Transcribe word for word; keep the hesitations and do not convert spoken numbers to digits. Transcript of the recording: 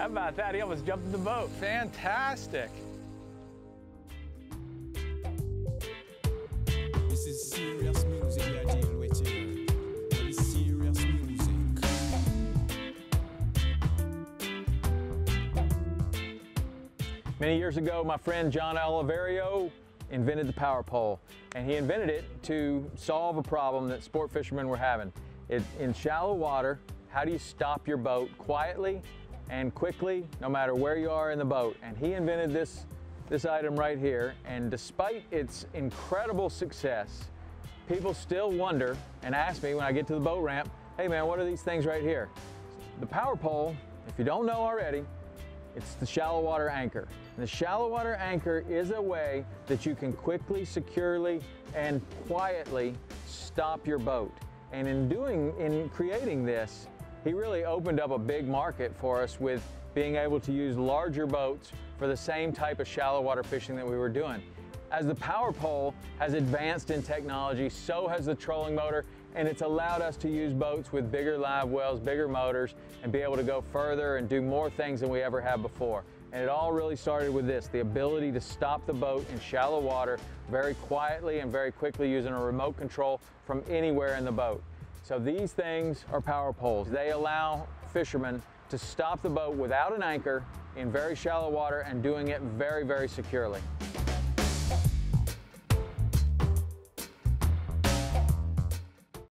How about that? He almost jumped in the boat. Fantastic. This is serious music we are dealing with here. Very serious music. Many years ago, my friend John Oliverio invented the power pole, and he invented it to solve a problem that sport fishermen were having. It, in shallow water, how do you stop your boat quietly and quickly, no matter where you are in the boat? And he invented this, this item right here, and despite its incredible success, people still wonder and ask me when I get to the boat ramp, hey man, what are these things right here? The power pole, if you don't know already, it's the shallow water anchor. And the shallow water anchor is a way that you can quickly, securely, and quietly stop your boat. And in doing, in creating this, he really opened up a big market for us with being able to use larger boats for the same type of shallow water fishing that we were doing. As the power pole has advanced in technology, so has the trolling motor, and it's allowed us to use boats with bigger live wells, bigger motors, and be able to go further and do more things than we ever have before. And it all really started with this, the ability to stop the boat in shallow water very quietly and very quickly using a remote control from anywhere in the boat. So these things are power poles. They allow fishermen to stop the boat without an anchor in very shallow water and doing it very, very securely.